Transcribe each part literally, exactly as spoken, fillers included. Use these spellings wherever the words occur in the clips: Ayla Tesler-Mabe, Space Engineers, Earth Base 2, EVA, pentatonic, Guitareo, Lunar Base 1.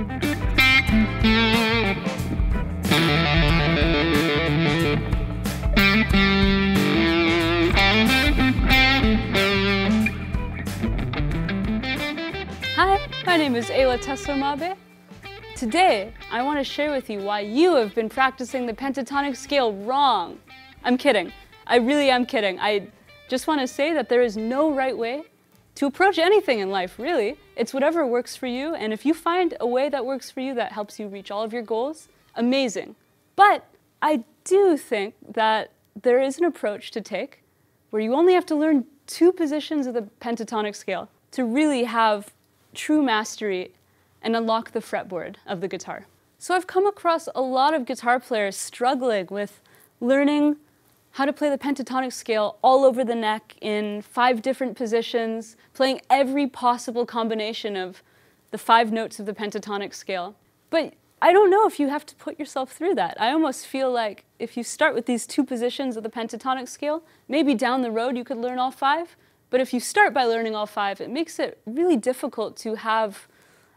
Hi, my name is Ayla Tesler-Mabe. Today, I want to share with you why you have been practicing the pentatonic scale wrong. I'm kidding. I really am kidding. I just want to say that there is no right way to approach anything in life, really. It's whatever works for you, and if you find a way that works for you that helps you reach all of your goals, amazing. But I do think that there is an approach to take where you only have to learn two positions of the pentatonic scale to really have true mastery and unlock the fretboard of the guitar. So I've come across a lot of guitar players struggling with learning how to play the pentatonic scale all over the neck in five different positions, playing every possible combination of the five notes of the pentatonic scale. But I don't know if you have to put yourself through that. I almost feel like if you start with these two positions of the pentatonic scale, maybe down the road you could learn all five, but if you start by learning all five, it makes it really difficult to have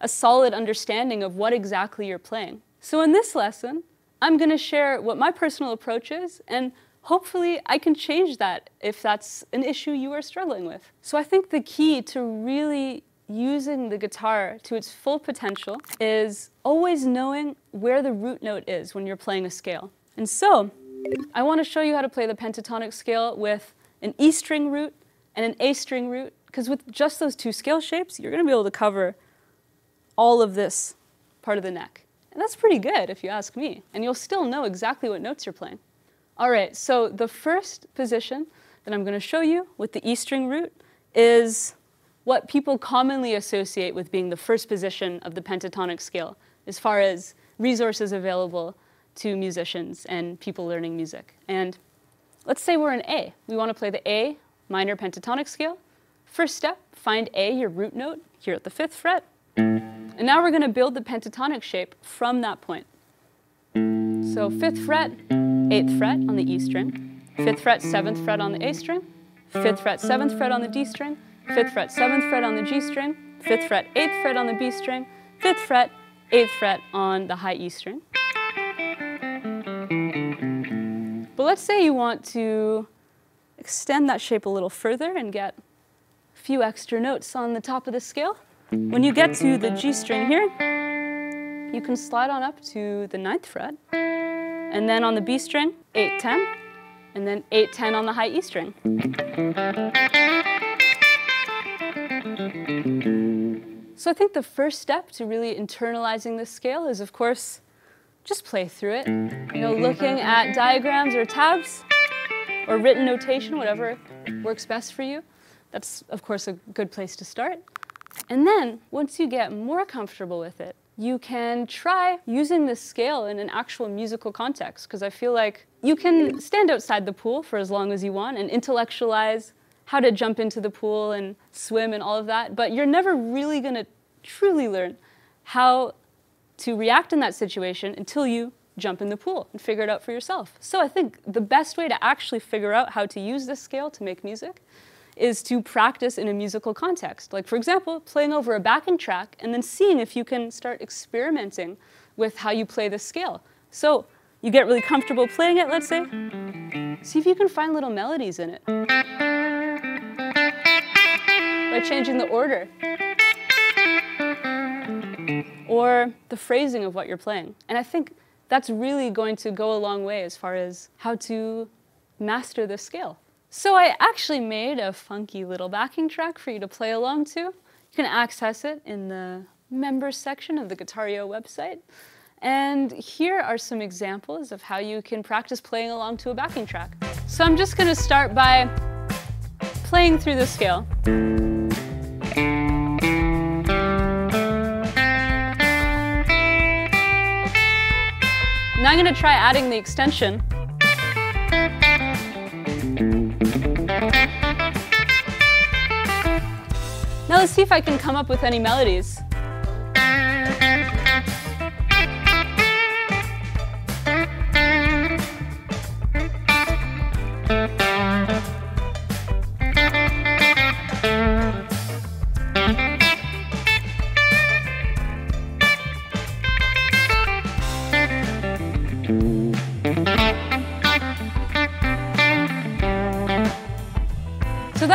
a solid understanding of what exactly you're playing. So in this lesson, I'm going to share what my personal approach is, and hopefully I can change that if that's an issue you are struggling with. So I think the key to really using the guitar to its full potential is always knowing where the root note is when you're playing a scale. And so I want to show you how to play the pentatonic scale with an E string root and an A string root, because with just those two scale shapes, you're going to be able to cover all of this part of the neck. And that's pretty good if you ask me, and you'll still know exactly what notes you're playing. All right, so the first position that I'm going to show you with the E string root is what people commonly associate with being the first position of the pentatonic scale as far as resources available to musicians and people learning music. And let's say we're in A. We want to play the A minor pentatonic scale. First step, find A, your root note, here at the fifth fret. And now we're going to build the pentatonic shape from that point. So fifth fret, eighth fret on the E string, fifth fret, seventh fret on the A string, fifth fret, seventh fret on the D string, fifth fret, seventh fret on the G string, fifth fret, eighth fret on the B string, fifth fret, eighth fret on the high E string. But let's say you want to extend that shape a little further and get a few extra notes on the top of the scale. When you get to the G string here, you can slide on up to the ninth fret, and then on the B string, eight ten, and then eight ten on the high E string. So I think the first step to really internalizing this scale is, of course, just play through it. You know, looking at diagrams or tabs or written notation, whatever works best for you. That's, of course, a good place to start. And then, once you get more comfortable with it, you can try using this scale in an actual musical context, because I feel like you can stand outside the pool for as long as you want and intellectualize how to jump into the pool and swim and all of that, but you're never really going to truly learn how to react in that situation until you jump in the pool and figure it out for yourself. So I think the best way to actually figure out how to use this scale to make music is to practice in a musical context. Like, for example, playing over a backing track and then seeing if you can start experimenting with how you play the scale. So you get really comfortable playing it, let's say. See if you can find little melodies in it by changing the order or the phrasing of what you're playing. And I think that's really going to go a long way as far as how to master the scale. So I actually made a funky little backing track for you to play along to. You can access it in the members section of the Guitareo website. And here are some examples of how you can practice playing along to a backing track. So I'm just going to start by playing through the scale. Now I'm going to try adding the extension. Now let's see if I can come up with any melodies.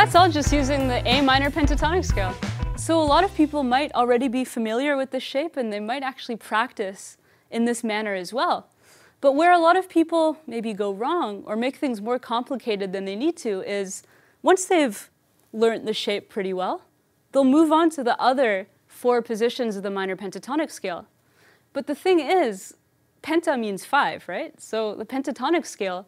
that's all just using the A minor pentatonic scale. So a lot of people might already be familiar with this shape and they might actually practice in this manner as well. But where a lot of people maybe go wrong or make things more complicated than they need to is once they've learned the shape pretty well, they'll move on to the other four positions of the minor pentatonic scale. But the thing is, penta means five, right? So the pentatonic scale,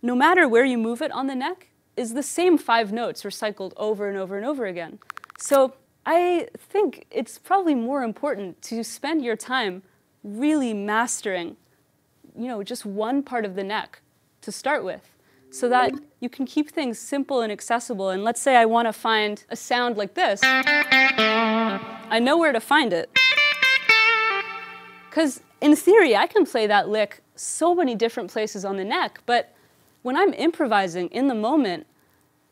no matter where you move it on the neck, is the same five notes recycled over and over and over again. So I think it's probably more important to spend your time really mastering, you know, just one part of the neck to start with, so that you can keep things simple and accessible. And let's say I want to find a sound like this. I know where to find it. Because in theory, I can play that lick so many different places on the neck, but when I'm improvising in the moment,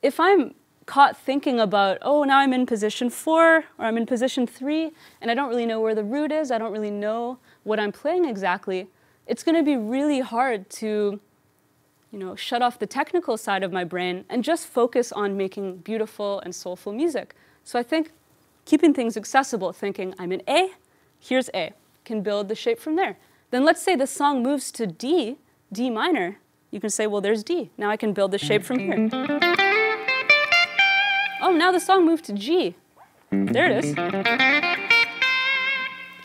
if I'm caught thinking about, oh, now I'm in position four, or I'm in position three, and I don't really know where the root is, I don't really know what I'm playing exactly, it's going to be really hard to, you know, shut off the technical side of my brain and just focus on making beautiful and soulful music. So I think keeping things accessible, thinking I'm in A, here's A, can build the shape from there. Then let's say the song moves to D, D minor, you can say, well, there's D. Now I can build the shape from here. Oh, now the song moved to G. There it is.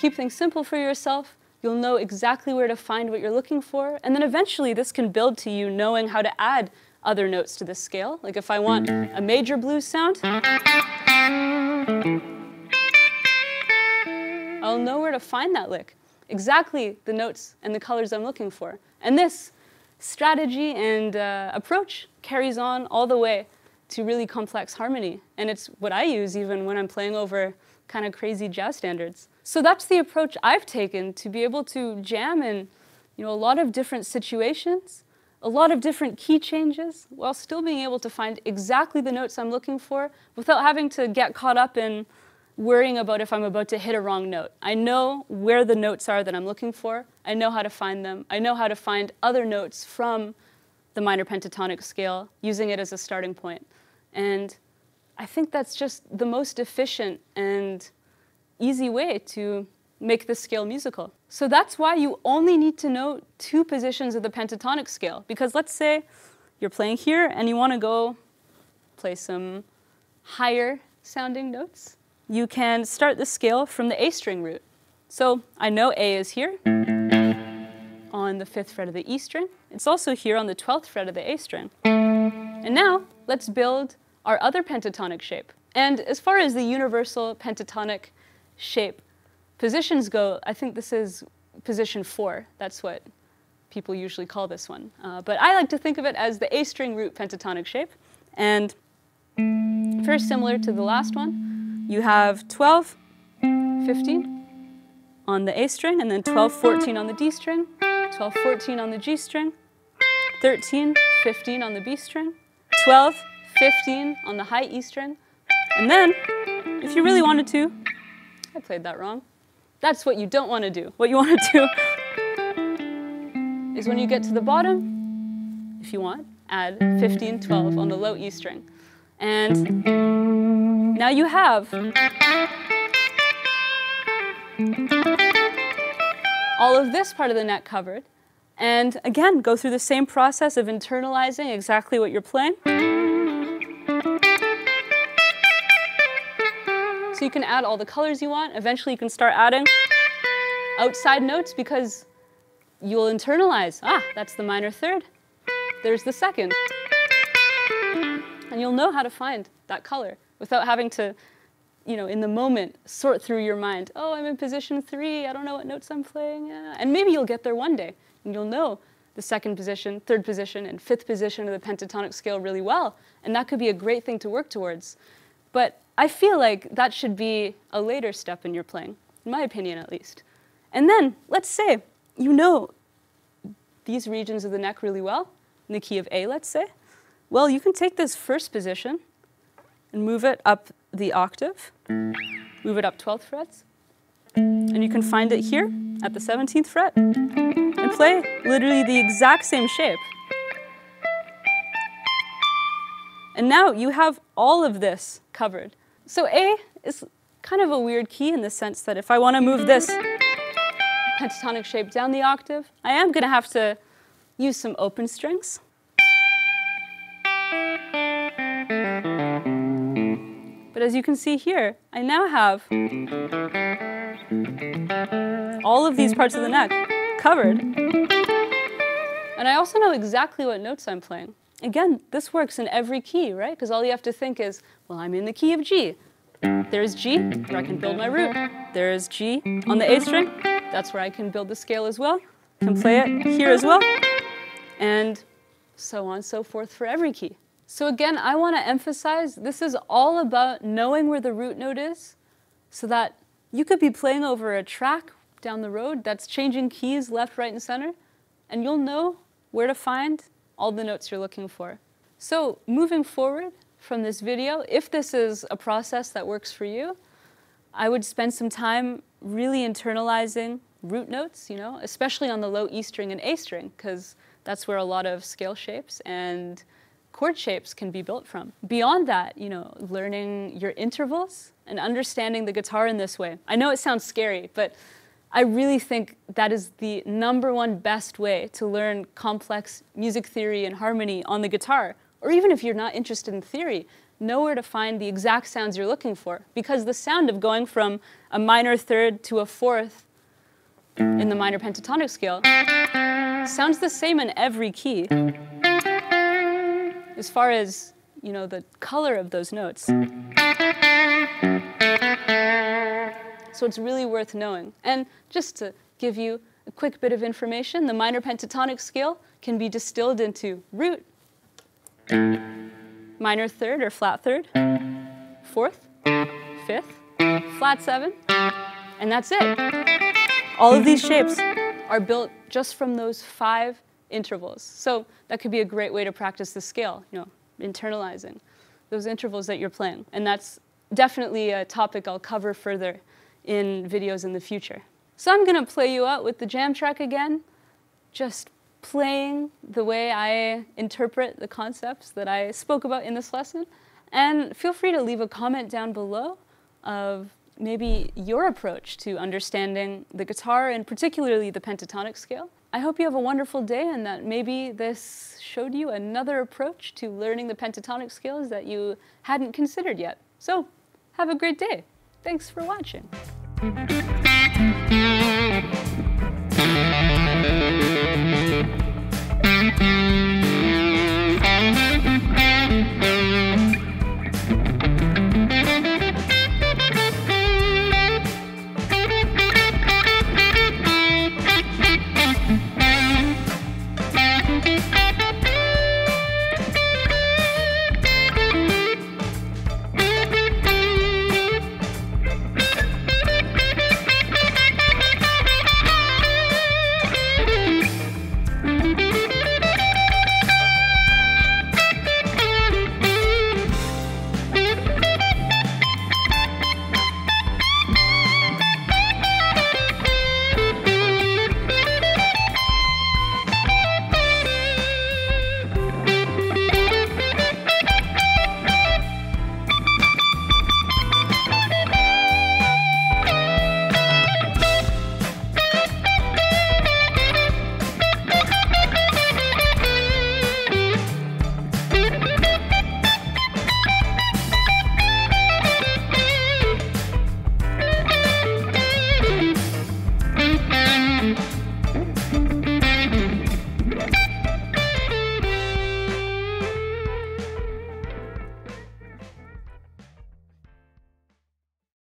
Keep things simple for yourself. You'll know exactly where to find what you're looking for. And then eventually this can build to you knowing how to add other notes to this scale. Like if I want a major blues sound, I'll know where to find that lick. Exactly the notes and the colors I'm looking for. And this strategy and uh, approach carries on all the way to really complex harmony. And it's what I use even when I'm playing over kind of crazy jazz standards. So that's the approach I've taken to be able to jam in, you know, a lot of different situations, a lot of different key changes, while still being able to find exactly the notes I'm looking for without having to get caught up in worrying about if I'm about to hit a wrong note. I know where the notes are that I'm looking for. I know how to find them. I know how to find other notes from the minor pentatonic scale, using it as a starting point. And I think that's just the most efficient and easy way to make this scale musical. So that's why you only need to know two positions of the pentatonic scale. Because let's say you're playing here and you want to go play some higher sounding notes. You can start the scale from the A string root. So I know A is here on the fifth fret of the E string. It's also here on the twelfth fret of the A string. And now let's build our other pentatonic shape. And as far as the universal pentatonic shape positions go, I think this is position four. That's what people usually call this one. Uh, but I like to think of it as the A string root pentatonic shape. And very similar to the last one, you have twelve, fifteen on the A string, and then twelve, fourteen on the D string, twelve, fourteen on the G string, thirteen, fifteen on the B string, twelve, fifteen on the high E string, and then, if you really wanted to, I played that wrong. That's what you don't want to do. What you want to do is when you get to the bottom, if you want, add fifteen, twelve on the low E string. And now you have all of this part of the neck covered. And again, go through the same process of internalizing exactly what you're playing. So you can add all the colors you want. Eventually you can start adding outside notes because you'll internalize, ah, that's the minor third, there's the second. And you'll know how to find that color without having to, you know, in the moment, sort through your mind, oh, I'm in position three, I don't know what notes I'm playing. Yeah. And maybe you'll get there one day and you'll know the second position, third position, and fifth position of the pentatonic scale really well. And that could be a great thing to work towards. But I feel like that should be a later step in your playing, in my opinion at least. And then, let's say you know these regions of the neck really well, in the key of A, let's say. Well, you can take this first position and move it up the octave, move it up twelfth frets, and you can find it here at the seventeenth fret and play literally the exact same shape. And now you have all of this covered. So A is kind of a weird key in the sense that if I want to move this pentatonic shape down the octave, I am going to have to use some open strings. But as you can see here, I now have all of these parts of the neck covered. And I also know exactly what notes I'm playing. Again, this works in every key, right? Because all you have to think is, well, I'm in the key of G. There's G, where I can build my root. There's G on the A string. That's where I can build the scale as well. I can play it here as well. And so on and so forth for every key. So again, I want to emphasize this is all about knowing where the root note is so that you could be playing over a track down the road that's changing keys left, right, and center, and you'll know where to find all the notes you're looking for. So moving forward from this video, if this is a process that works for you, I would spend some time really internalizing root notes, you know, especially on the low E string and A string, because that's where a lot of scale shapes and chord shapes can be built from. Beyond that, you know, learning your intervals and understanding the guitar in this way. I know it sounds scary, but I really think that is the number one best way to learn complex music theory and harmony on the guitar. Or even if you're not interested in theory, know where to find the exact sounds you're looking for, because the sound of going from a minor third to a fourth in the minor pentatonic scale sounds the same in every key. As far as, you know, the color of those notes. So it's really worth knowing. And just to give you a quick bit of information, the minor pentatonic scale can be distilled into root, minor third or flat third, fourth, fifth, flat seven, and that's it. All of these shapes are built just from those five intervals. So that could be a great way to practice the scale, you know, internalizing those intervals that you're playing. And that's definitely a topic I'll cover further in videos in the future. So I'm going to play you out with the jam track again, just playing the way I interpret the concepts that I spoke about in this lesson. And feel free to leave a comment down below of maybe your approach to understanding the guitar and particularly the pentatonic scale. I hope you have a wonderful day and that maybe this showed you another approach to learning the pentatonic scales that you hadn't considered yet. So, have a great day. Thanks for watching.